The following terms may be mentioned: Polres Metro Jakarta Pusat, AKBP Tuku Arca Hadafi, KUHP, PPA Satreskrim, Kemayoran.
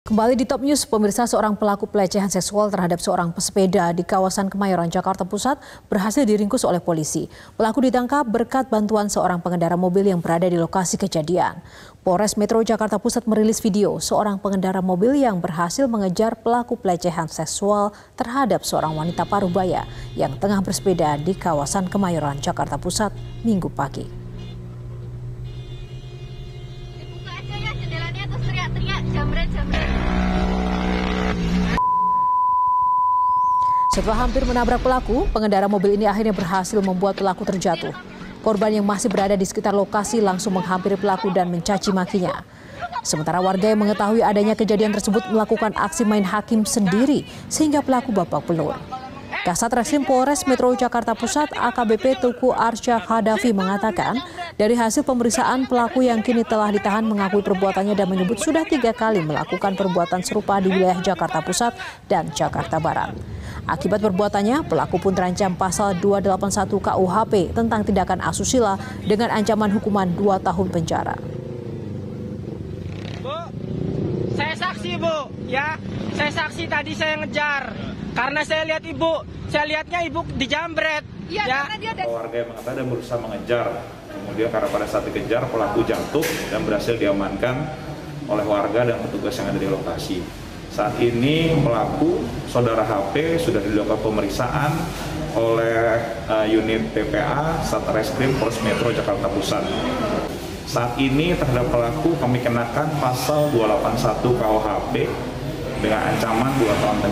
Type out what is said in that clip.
Kembali di Top News, pemirsa, seorang pelaku pelecehan seksual terhadap seorang pesepeda di kawasan Kemayoran, Jakarta Pusat berhasil diringkus oleh polisi. Pelaku ditangkap berkat bantuan seorang pengendara mobil yang berada di lokasi kejadian. Polres Metro Jakarta Pusat merilis video seorang pengendara mobil yang berhasil mengejar pelaku pelecehan seksual terhadap seorang wanita parubaya yang tengah bersepeda di kawasan Kemayoran, Jakarta Pusat, Minggu pagi. Setelah hampir menabrak pelaku, pengendara mobil ini akhirnya berhasil membuat pelaku terjatuh. Korban yang masih berada di sekitar lokasi langsung menghampiri pelaku dan mencaci makinya. Sementara warga yang mengetahui adanya kejadian tersebut melakukan aksi main hakim sendiri sehingga pelaku babak belur. Kasatreskrim Polres Metro Jakarta Pusat AKBP Tuku Arca Hadafi mengatakan, dari hasil pemeriksaan pelaku yang kini telah ditahan mengakui perbuatannya dan menyebut sudah 3 kali melakukan perbuatan serupa di wilayah Jakarta Pusat dan Jakarta Barat. Akibat perbuatannya, pelaku pun terancam pasal 281 KUHP tentang tindakan asusila dengan ancaman hukuman 2 tahun penjara. Bu, saya saksi, Bu. Ya, saya saksi tadi saya ngejar. Karena saya lihat ibu, saya lihatnya ibu dijambret. Iya, ya. Karena dia warga yang mengatakan dan berusaha mengejar. Kemudian karena pada saat dikejar, pelaku jatuh dan berhasil diamankan oleh warga dan petugas yang ada di lokasi. Saat ini pelaku saudara HP sudah dilakukan pemeriksaan oleh unit PPA Satreskrim Polres Metro Jakarta Pusat. Saat ini terhadap pelaku kami kenakan pasal 281 KUHP dengan ancaman 2 tahun penjara.